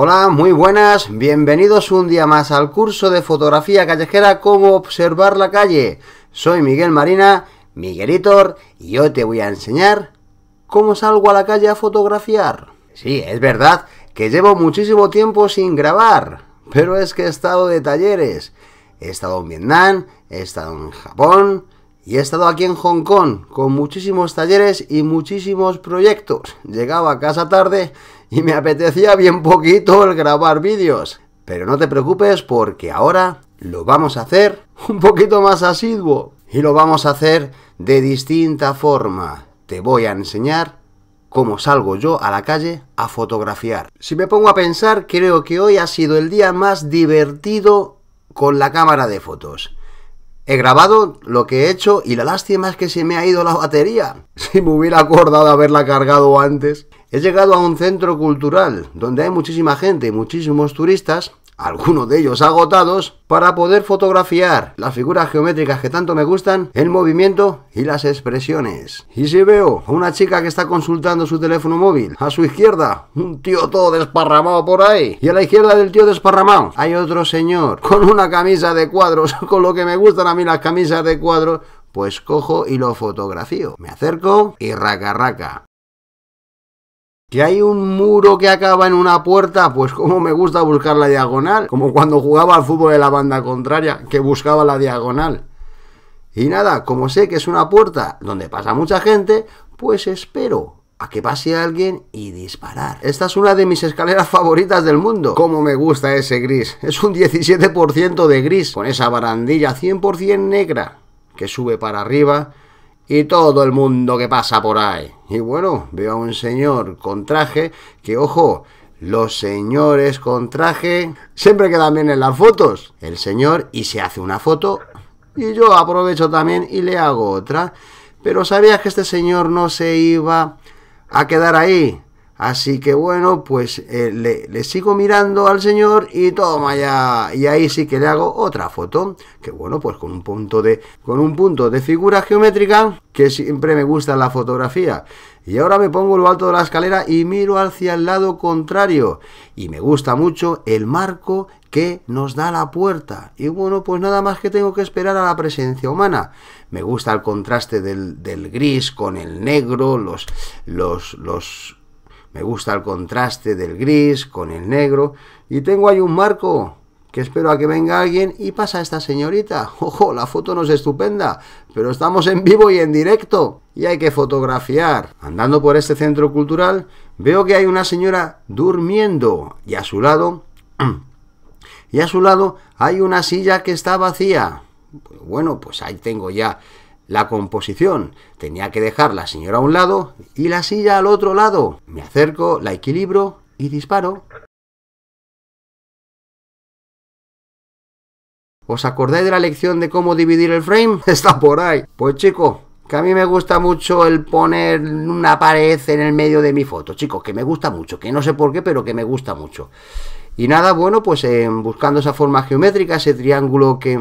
Hola, muy buenas, bienvenidos un día más al curso de fotografía callejera Cómo observar la calle. Soy Miguel Marina, Miguelitor, y hoy te voy a enseñar cómo salgo a la calle a fotografiar. Sí, es verdad que llevo muchísimo tiempo sin grabar, pero es que he estado de talleres. He estado en Vietnam, he estado en Japón y he estado aquí en Hong Kong con muchísimos talleres y muchísimos proyectos. Llegaba a casa tarde y me apetecía bien poquito el grabar vídeos. Pero no te preocupes porque ahora lo vamos a hacer un poquito más asiduo. Y lo vamos a hacer de distinta forma. Te voy a enseñar cómo salgo yo a la calle a fotografiar. Si me pongo a pensar, creo que hoy ha sido el día más divertido con la cámara de fotos. He grabado lo que he hecho y la lástima es que se me ha ido la batería. Si me hubiera acordado haberla cargado antes. He llegado a un centro cultural donde hay muchísima gente y muchísimos turistas, algunos de ellos agotados, para poder fotografiar las figuras geométricas que tanto me gustan, el movimiento y las expresiones. Y si veo a una chica que está consultando su teléfono móvil, a su izquierda un tío todo desparramado por ahí, y a la izquierda del tío desparramado hay otro señor con una camisa de cuadros, con lo que me gustan a mí las camisas de cuadros, pues cojo y lo fotografío. Me acerco y raca raca. ¿Que hay un muro que acaba en una puerta? Pues como me gusta buscar la diagonal, como cuando jugaba al fútbol de la banda contraria, que buscaba la diagonal. Y nada, como sé que es una puerta donde pasa mucha gente, pues espero a que pase alguien y disparar. Esta es una de mis escaleras favoritas del mundo. Como me gusta ese gris, es un 17% de gris, con esa barandilla 100% negra que sube para arriba. Y todo el mundo que pasa por ahí. Y bueno, veo a un señor con traje, que ojo, los señores con traje siempre quedan bien en las fotos. El señor y se hace una foto y yo aprovecho también y le hago otra. Pero sabía que este señor no se iba a quedar ahí. Así que bueno, pues le sigo mirando al señor y toma ya. Y ahí sí que le hago otra foto. Que bueno, pues con un punto de figura geométrica, que siempre me gusta la fotografía. Y ahora me pongo en lo alto de la escalera y miro hacia el lado contrario. Y me gusta mucho el marco que nos da la puerta. Y bueno, pues nada más que tengo que esperar a la presencia humana. Me gusta el contraste del gris con el negro, me gusta el contraste del gris con el negro. Y tengo ahí un marco que espero a que venga alguien y pasa esta señorita. Ojo, la foto no es estupenda, pero estamos en vivo y en directo y hay que fotografiar. Andando por este centro cultural veo que hay una señora durmiendo y a su lado hay una silla que está vacía. Bueno, pues ahí tengo ya la composición. Tenía que dejar la señora a un lado y la silla al otro lado. Me acerco, la equilibro y disparo. ¿Os acordáis de la lección de cómo dividir el frame? Está por ahí. Pues chico, que a mí me gusta mucho el poner una pared en el medio de mi foto. Chicos, que me gusta mucho, que no sé por qué, pero que me gusta mucho. Y nada, bueno, pues buscando esa forma geométrica, ese triángulo que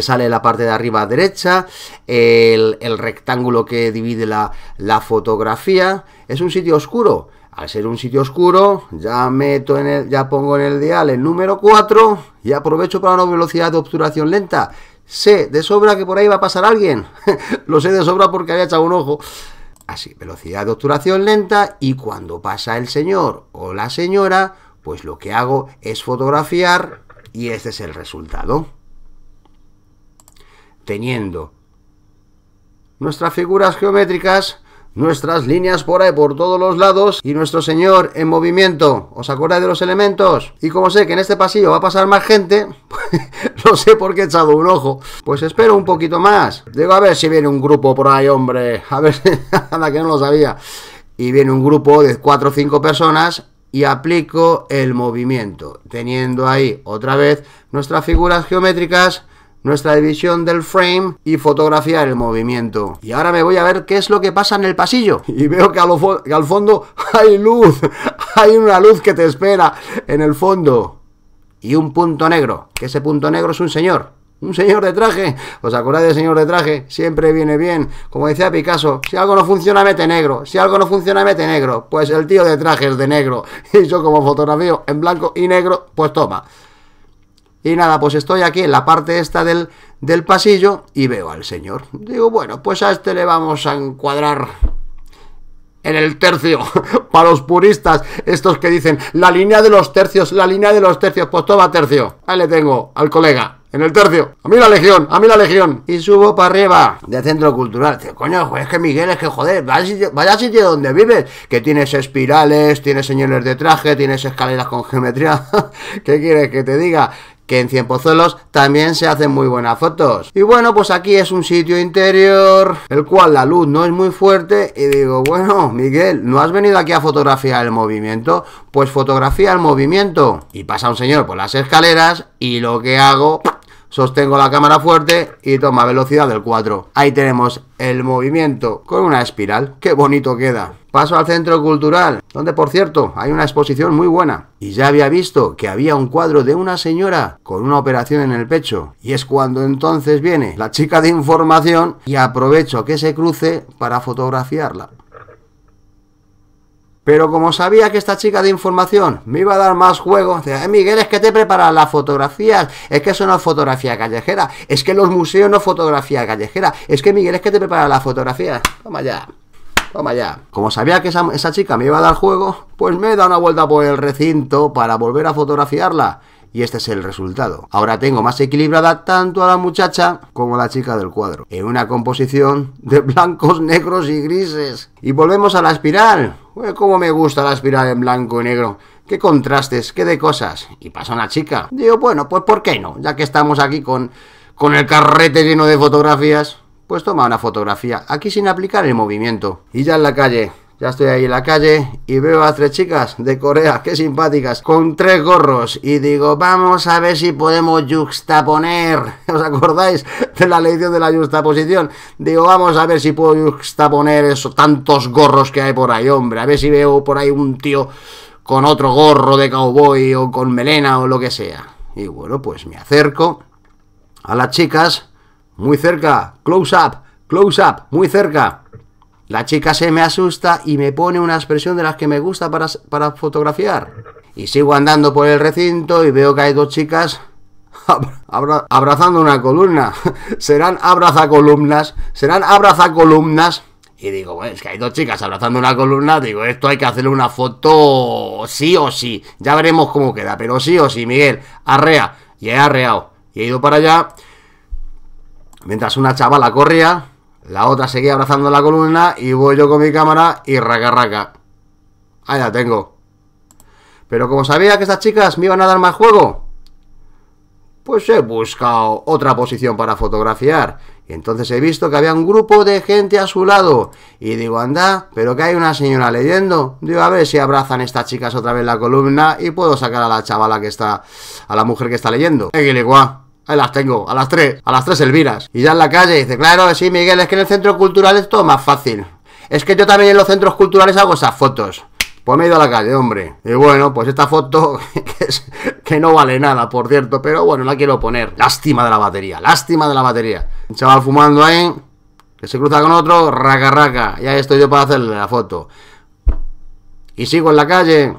sale en la parte de arriba a derecha, el rectángulo que divide la fotografía. Es un sitio oscuro. Al ser un sitio oscuro, ya pongo en el dial el número 4 y aprovecho para una velocidad de obturación lenta. Sé de sobra que por ahí va a pasar alguien. Lo sé de sobra porque había echado un ojo. Así, velocidad de obturación lenta, y cuando pasa el señor o la señora, pues lo que hago es fotografiar y este es el resultado. Teniendo nuestras figuras geométricas, nuestras líneas por ahí por todos los lados y nuestro señor en movimiento. ¿Os acordáis de los elementos? Y como sé que en este pasillo va a pasar más gente, pues, no sé por qué he echado un ojo. Pues espero un poquito más. Digo, a ver si viene un grupo por ahí, hombre. A ver, anda que no lo sabía. Y viene un grupo de 4 o 5 personas y aplico el movimiento. Teniendo ahí otra vez nuestras figuras geométricas, nuestra división del frame y fotografiar el movimiento. Y ahora me voy a ver qué es lo que pasa en el pasillo. Y veo que al fondo hay luz. Hay una luz que te espera en el fondo. Y un punto negro. Que ese punto negro es un señor. Un señor de traje, ¿os acordáis del señor de traje? Siempre viene bien, como decía Picasso, si algo no funciona mete negro, si algo no funciona mete negro, pues el tío de traje es de negro, y yo como fotografío en blanco y negro, pues toma. Y nada, pues estoy aquí en la parte esta del pasillo y veo al señor, digo, bueno, pues a este le vamos a encuadrar en el tercio, para los puristas, estos que dicen, la línea de los tercios, pues toma tercio, ahí le tengo al colega, en el tercio, a mí la legión, a mí la legión, y subo para arriba, de centro cultural, dice, coño, es que Miguel, es que joder, vaya sitio donde vives, que tienes espirales, tienes señores de traje, tienes escaleras con geometría, ¿qué quieres que te diga? Que en Ciempozuelos también se hacen muy buenas fotos. Y bueno, pues aquí es un sitio interior, el cual la luz no es muy fuerte, y digo, bueno, Miguel, ¿no has venido aquí a fotografiar el movimiento? Pues fotografía el movimiento. Y pasa un señor por las escaleras, y lo que hago, sostengo la cámara fuerte y toma velocidad del 4. Ahí tenemos el movimiento con una espiral. ¡Qué bonito queda! Paso al centro cultural, donde por cierto hay una exposición muy buena. Y ya había visto que había un cuadro de una señora con una operación en el pecho. Y es cuando entonces viene la chica de información y aprovecho que se cruce para fotografiarla. Pero como sabía que esta chica de información me iba a dar más juego, decía, Miguel, es que te preparan las fotografías, es que eso no es fotografía callejera, es que los museos no es fotografía callejera, es que Miguel, es que te preparan las fotografías, toma ya. Toma ya. Como sabía que esa chica me iba a dar juego, pues me he dado una vuelta por el recinto para volver a fotografiarla. Y este es el resultado. Ahora tengo más equilibrada tanto a la muchacha como a la chica del cuadro. En una composición de blancos, negros y grises. Y volvemos a la espiral. Uy, cómo me gusta la espiral en blanco y negro. Qué contrastes, qué de cosas. Y pasa una chica. Digo, bueno, pues ¿por qué no? Ya que estamos aquí con el carrete lleno de fotografías. Pues toma una fotografía, aquí sin aplicar el movimiento. Y ya en la calle, ya estoy ahí en la calle y veo a 3 chicas de Corea, qué simpáticas, con 3 gorros. Y digo, vamos a ver si podemos yuxtaponer. ¿Os acordáis de la lección de la yuxtaposición? Digo, vamos a ver si puedo yuxtaponer esos tantos gorros que hay por ahí, hombre. A ver si veo por ahí un tío con otro gorro de cowboy o con melena o lo que sea. Y bueno, pues me acerco a las chicas. Muy cerca, close up, muy cerca. La chica se me asusta y me pone una expresión de las que me gusta para fotografiar. Y sigo andando por el recinto y veo que hay 2 chicas abrazando una columna. Serán abrazacolumnas, serán abrazacolumnas. Y digo, bueno, es que hay 2 chicas abrazando una columna, digo, esto hay que hacerle una foto sí o sí. Ya veremos cómo queda, pero sí o sí, Miguel, arrea. Y he arreado, y he ido para allá. Mientras una chavala corría, la otra seguía abrazando la columna y voy yo con mi cámara y raca raca. Ahí la tengo. Pero como sabía que estas chicas me iban a dar más juego, pues he buscado otra posición para fotografiar. Y entonces he visto que había un grupo de gente a su lado. Y digo, anda, pero que hay una señora leyendo. Digo, a ver si abrazan estas chicas otra vez la columna y puedo sacar a la chavala que está, a la mujer que está leyendo. Ahí las tengo, a las 3 Elviras. Y ya en la calle dice, claro, sí, Miguel, es que en el centro cultural es todo más fácil. Es que yo también en los centros culturales hago esas fotos. Pues me he ido a la calle, hombre. Y bueno, pues esta foto, que no vale nada, por cierto, pero bueno, la quiero poner. Lástima de la batería, lástima de la batería. Un chaval fumando ahí, que se cruza con otro, raca raca. Y ahí estoy yo para hacerle la foto. Y sigo en la calle.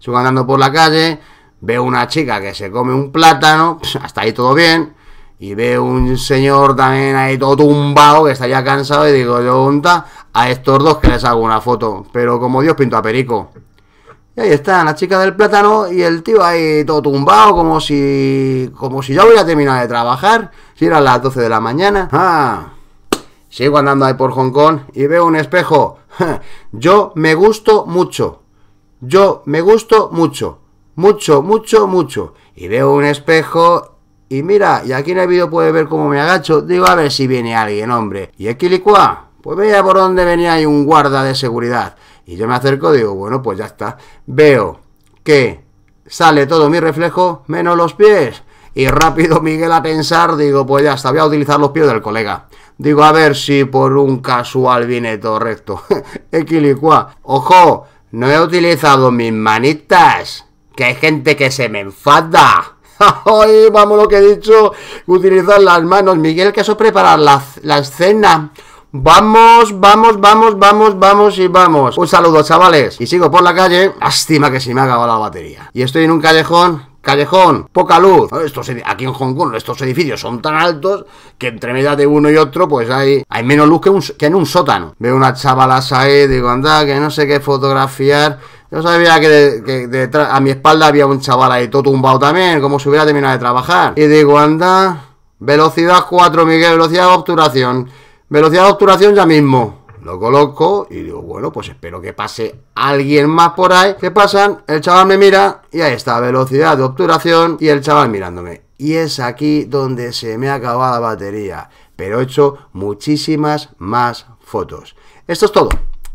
Sigo andando por la calle. Veo una chica que se come un plátano, hasta ahí todo bien, y veo un señor también ahí todo tumbado, que está ya cansado, y digo, yo onda a estos dos que les hago una foto, pero como Dios pinto a perico. Y ahí están, la chica del plátano y el tío ahí todo tumbado, como si ya hubiera terminado de trabajar, si eran las 12 de la mañana. Ah, sigo andando ahí por Hong Kong y veo un espejo. Yo me gusto mucho, yo me gusto mucho. Mucho, mucho, mucho. Y veo un espejo. Y mira, y aquí en el vídeo puedes ver cómo me agacho. Digo, a ver si viene alguien, hombre. Y aquí licuá. Pues veía por dónde venía ahí un guarda de seguridad. Y yo me acerco, digo, bueno, pues ya está. Veo que sale todo mi reflejo, menos los pies. Y rápido Miguel a pensar, digo, pues ya está, voy a utilizar los pies del colega. Digo, a ver si por un casual viene todo recto. Equilicuá. Ojo, no he utilizado mis manitas. Que hay gente que se me enfada. ¡Ay, vamos lo que he dicho! Utilizar las manos. Miguel, que eso es preparar la escena. Vamos, vamos, vamos, vamos, vamos y vamos. Un saludo, chavales. Y sigo por la calle. Lástima que se me ha acabado la batería. Y estoy en un callejón. Callejón, poca luz. Aquí en Hong Kong estos edificios son tan altos que entre medias de uno y otro pues hay menos luz que en un sótano. Veo unas chavalas ahí, digo, anda, que no sé qué fotografiar. Yo sabía que a mi espalda había un chaval ahí todo tumbado también, como si hubiera terminado de trabajar. Y digo, anda, velocidad 4, Miguel, velocidad de obturación. Velocidad de obturación ya mismo. Lo coloco y digo, bueno, pues espero que pase alguien más por ahí. ¿Qué pasan? El chaval me mira y ahí está, velocidad de obturación y el chaval mirándome. Y es aquí donde se me ha acabado la batería. Pero he hecho muchísimas más fotos. Esto es todo.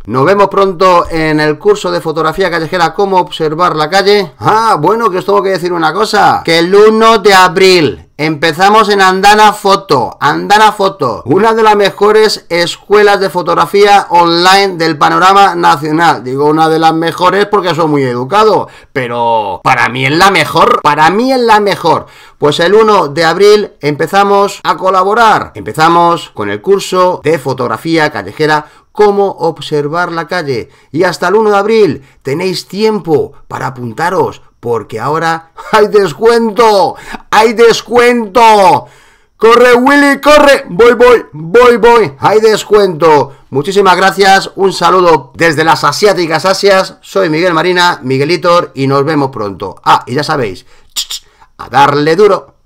Nos vemos pronto en el curso de fotografía callejera, cómo observar la calle. Ah, bueno, que os tengo que decir una cosa. Que el 1 de abril... empezamos en Andana Foto, una de las mejores escuelas de fotografía online del panorama nacional. Digo una de las mejores porque soy muy educado, pero para mí es la mejor, Pues el 1 de abril empezamos a colaborar, empezamos con el curso de fotografía callejera, cómo observar la calle. Y hasta el 1 de abril tenéis tiempo para apuntaros, porque ahora hay descuento, corre Willy, corre, voy, hay descuento. Muchísimas gracias, un saludo desde las asiáticas Asias, soy Miguel Marina, Miguelitor, y nos vemos pronto. Ah, y ya sabéis, a darle duro.